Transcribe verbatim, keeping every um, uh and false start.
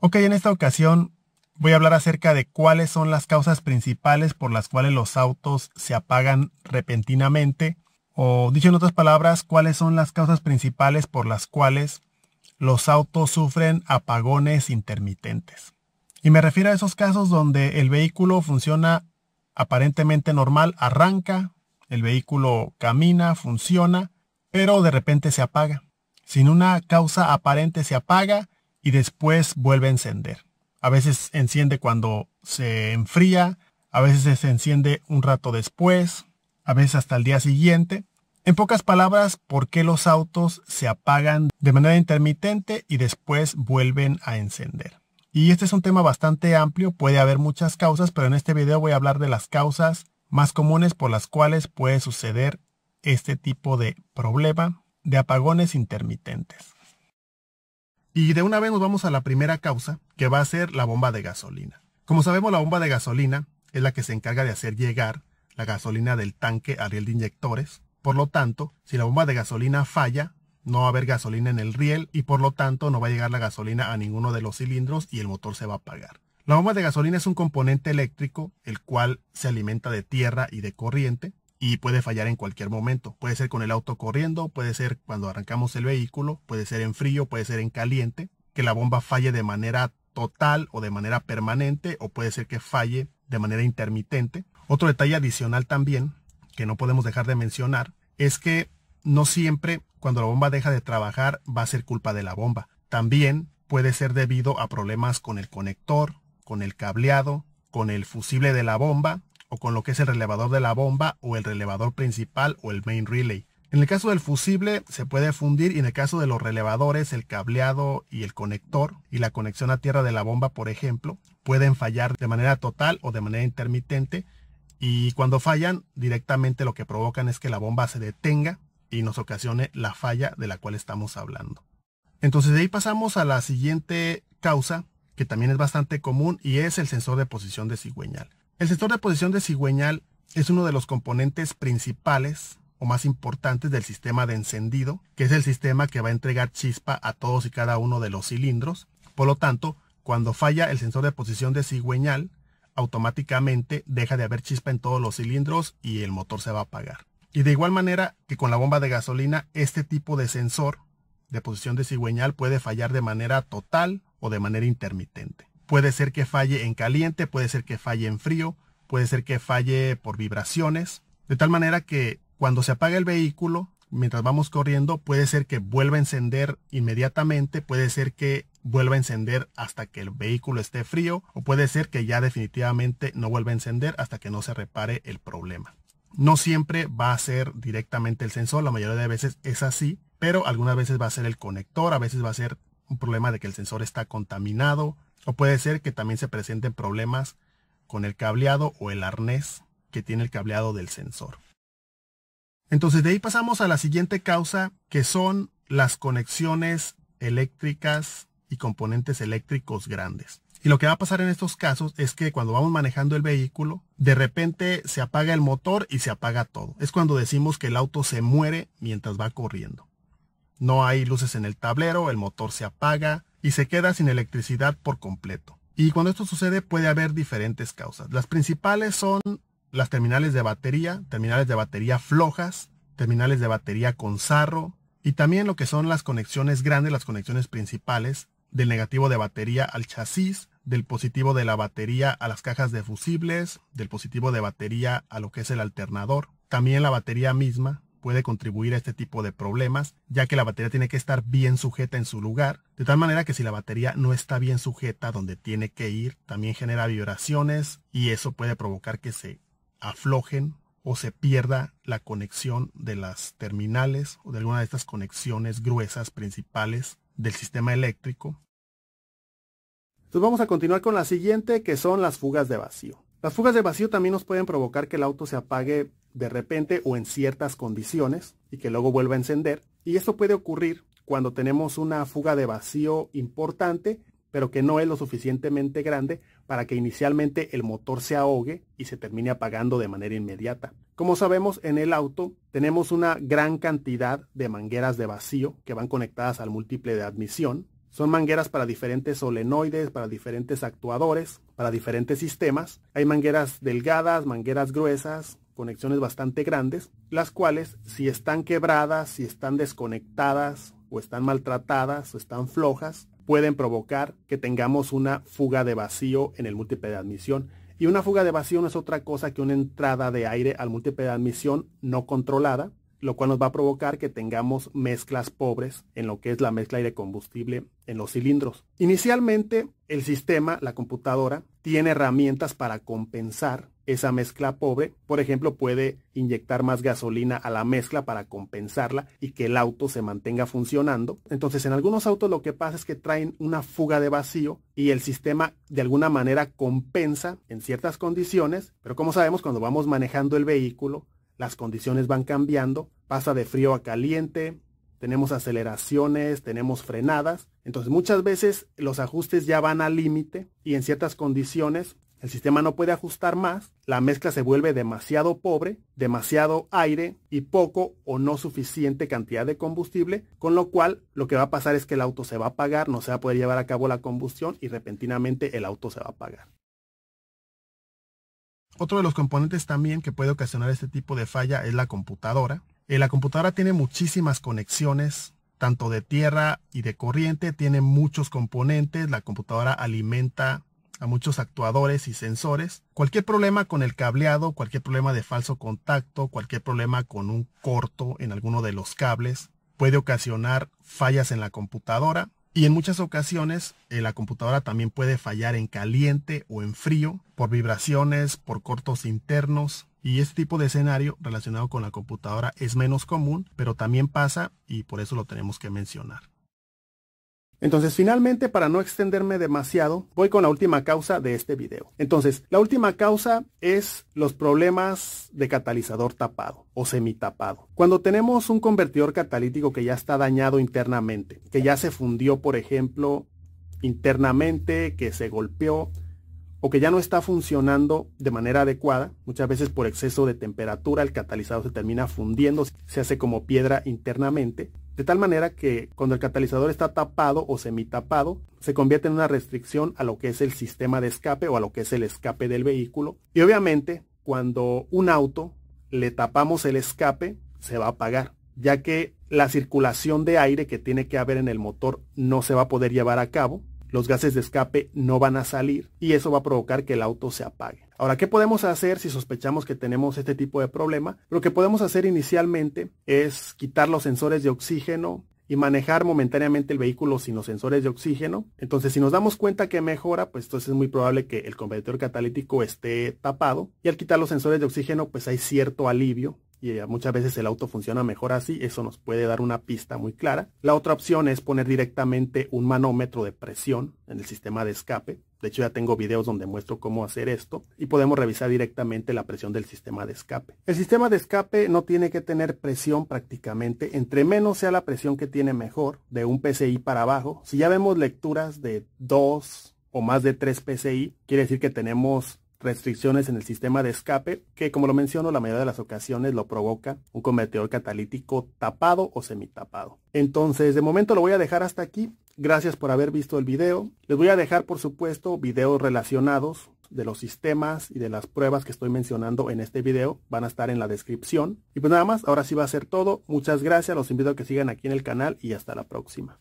Ok, en esta ocasión voy a hablar acerca de cuáles son las causas principales por las cuales los autos se apagan repentinamente. O dicho en otras palabras, cuáles son las causas principales por las cuales los autos sufren apagones intermitentes. Y me refiero a esos casos donde el vehículo funciona aparentemente normal, arranca, el vehículo camina, funciona, pero de repente se apaga. Sin una causa aparente se apaga y después vuelve a encender. A veces enciende cuando se enfría, a veces se enciende un rato después, a veces hasta el día siguiente. En pocas palabras, ¿por qué los autos se apagan de manera intermitente y después vuelven a encender? Y este es un tema bastante amplio, puede haber muchas causas, pero en este video voy a hablar de las causas más comunes por las cuales puede suceder este tipo de problema de apagones intermitentes. Y de una vez nos vamos a la primera causa, que va a ser la bomba de gasolina. Como sabemos, la bomba de gasolina es la que se encarga de hacer llegar la gasolina del tanque al riel de inyectores. Por lo tanto, si la bomba de gasolina falla, no va a haber gasolina en el riel y por lo tanto no va a llegar la gasolina a ninguno de los cilindros y el motor se va a apagar. La bomba de gasolina es un componente eléctrico, el cual se alimenta de tierra y de corriente y puede fallar en cualquier momento. Puede ser con el auto corriendo, puede ser cuando arrancamos el vehículo, puede ser en frío, puede ser en caliente, que la bomba falle de manera total o de manera permanente o puede ser que falle de manera intermitente. Otro detalle adicional también que no podemos dejar de mencionar es que no siempre cuando la bomba deja de trabajar va a ser culpa de la bomba. También puede ser debido a problemas con el conector, con el cableado, con el fusible de la bomba o con lo que es el relevador de la bomba o el relevador principal o el main relay. En el caso del fusible se puede fundir y en el caso de los relevadores, el cableado y el conector y la conexión a tierra de la bomba, por ejemplo, pueden fallar de manera total o de manera intermitente y cuando fallan directamente lo que provocan es que la bomba se detenga y nos ocasione la falla de la cual estamos hablando. Entonces de ahí pasamos a la siguiente causa que también es bastante común y es el sensor de posición de cigüeñal. El sensor de posición de cigüeñal es uno de los componentes principales o más importantes del sistema de encendido, que es el sistema que va a entregar chispa a todos y cada uno de los cilindros. Por lo tanto, cuando falla el sensor de posición de cigüeñal, automáticamente deja de haber chispa en todos los cilindros y el motor se va a apagar. Y de igual manera que con la bomba de gasolina, este tipo de sensor de posición de cigüeñal puede fallar de manera total o de manera intermitente. Puede ser que falle en caliente, puede ser que falle en frío, puede ser que falle por vibraciones. De tal manera que cuando se apaga el vehículo, mientras vamos corriendo, puede ser que vuelva a encender inmediatamente, puede ser que vuelva a encender hasta que el vehículo esté frío o puede ser que ya definitivamente no vuelva a encender hasta que no se repare el problema. No siempre va a ser directamente el sensor, la mayoría de veces es así, pero algunas veces va a ser el conector, a veces va a ser un problema de que el sensor está contaminado, o puede ser que también se presenten problemas con el cableado o el arnés que tiene el cableado del sensor. Entonces de ahí pasamos a la siguiente causa, que son las conexiones eléctricas y componentes eléctricos grandes. Y lo que va a pasar en estos casos es que cuando vamos manejando el vehículo, de repente se apaga el motor y se apaga todo. Es cuando decimos que el auto se muere mientras va corriendo. No hay luces en el tablero, el motor se apaga y se queda sin electricidad por completo. Y cuando esto sucede puede haber diferentes causas. Las principales son las terminales de batería, terminales de batería flojas, terminales de batería con sarro y también lo que son las conexiones grandes, las conexiones principales del negativo de batería al chasis, del positivo de la batería a las cajas de fusibles, del positivo de batería a lo que es el alternador. También la batería misma puede contribuir a este tipo de problemas, ya que la batería tiene que estar bien sujeta en su lugar, de tal manera que si la batería no está bien sujeta donde tiene que ir, también genera vibraciones y eso puede provocar que se aflojen o se pierda la conexión de las terminales o de alguna de estas conexiones gruesas principales del sistema eléctrico. Entonces vamos a continuar con la siguiente, que son las fugas de vacío. Las fugas de vacío también nos pueden provocar que el auto se apague de repente o en ciertas condiciones y que luego vuelva a encender. Y esto puede ocurrir cuando tenemos una fuga de vacío importante, pero que no es lo suficientemente grande para que inicialmente el motor se ahogue y se termine apagando de manera inmediata. Como sabemos, en el auto tenemos una gran cantidad de mangueras de vacío que van conectadas al múltiple de admisión Son mangueras para diferentes solenoides, para diferentes actuadores, para diferentes sistemas. Hay mangueras delgadas, mangueras gruesas, conexiones bastante grandes, las cuales si están quebradas, si están desconectadas o están maltratadas o están flojas, pueden provocar que tengamos una fuga de vacío en el múltiple de admisión. Y una fuga de vacío no es otra cosa que una entrada de aire al múltiple de admisión no controlada, lo cual nos va a provocar que tengamos mezclas pobres en lo que es la mezcla aire-combustible en los cilindros. Inicialmente, el sistema, la computadora, tiene herramientas para compensar esa mezcla pobre. Por ejemplo, puede inyectar más gasolina a la mezcla para compensarla y que el auto se mantenga funcionando. Entonces, en algunos autos lo que pasa es que traen una fuga de vacío y el sistema de alguna manera compensa en ciertas condiciones, pero como sabemos, cuando vamos manejando el vehículo, las condiciones van cambiando, pasa de frío a caliente, tenemos aceleraciones, tenemos frenadas. Entonces muchas veces los ajustes ya van al límite y en ciertas condiciones el sistema no puede ajustar más, la mezcla se vuelve demasiado pobre, demasiado aire y poco o no suficiente cantidad de combustible, con lo cual lo que va a pasar es que el auto se va a apagar, no se va a poder llevar a cabo la combustión y repentinamente el auto se va a apagar. Otro de los componentes también que puede ocasionar este tipo de falla es la computadora. Eh, la computadora tiene muchísimas conexiones, tanto de tierra y de corriente, tiene muchos componentes, la computadora alimenta a muchos actuadores y sensores. Cualquier problema con el cableado, cualquier problema de falso contacto, cualquier problema con un corto en alguno de los cables, puede ocasionar fallas en la computadora. Y en muchas ocasiones eh, la computadora también puede fallar en caliente o en frío por vibraciones, por cortos internos. Y este tipo de escenario relacionado con la computadora es menos común, pero también pasa y por eso lo tenemos que mencionar. Entonces, finalmente, para no extenderme demasiado, voy con la última causa de este video. Entonces, la última causa es los problemas de catalizador tapado o semitapado. Cuando tenemos un convertidor catalítico que ya está dañado internamente, que ya se fundió, por ejemplo, internamente, que se golpeó o que ya no está funcionando de manera adecuada, muchas veces por exceso de temperatura el catalizador se termina fundiendo, se hace como piedra internamente, de tal manera que cuando el catalizador está tapado o semitapado, se convierte en una restricción a lo que es el sistema de escape o a lo que es el escape del vehículo. Y obviamente, cuando un auto le tapamos el escape, se va a apagar, ya que la circulación de aire que tiene que haber en el motor no se va a poder llevar a cabo, los gases de escape no van a salir y eso va a provocar que el auto se apague. Ahora, ¿qué podemos hacer si sospechamos que tenemos este tipo de problema? Lo que podemos hacer inicialmente es quitar los sensores de oxígeno y manejar momentáneamente el vehículo sin los sensores de oxígeno. Entonces, si nos damos cuenta que mejora, pues entonces es muy probable que el convertidor catalítico esté tapado. Y al quitar los sensores de oxígeno, pues hay cierto alivio. Y muchas veces el auto funciona mejor así, eso nos puede dar una pista muy clara. La otra opción es poner directamente un manómetro de presión en el sistema de escape. De hecho, ya tengo videos donde muestro cómo hacer esto y podemos revisar directamente la presión del sistema de escape. El sistema de escape no tiene que tener presión prácticamente. Entre menos sea la presión que tiene, mejor, de un P S I para abajo. Si ya vemos lecturas de dos o más de tres P S I, quiere decir que tenemos restricciones en el sistema de escape que, como lo menciono, la mayoría de las ocasiones lo provoca un convertidor catalítico tapado o semitapado. Entonces, de momento lo voy a dejar hasta aquí. Gracias por haber visto el video. Les voy a dejar, por supuesto, videos relacionados de los sistemas y de las pruebas que estoy mencionando en este video. Van a estar en la descripción. Y pues nada más, ahora sí va a ser todo. Muchas gracias, los invito a que sigan aquí en el canal y hasta la próxima.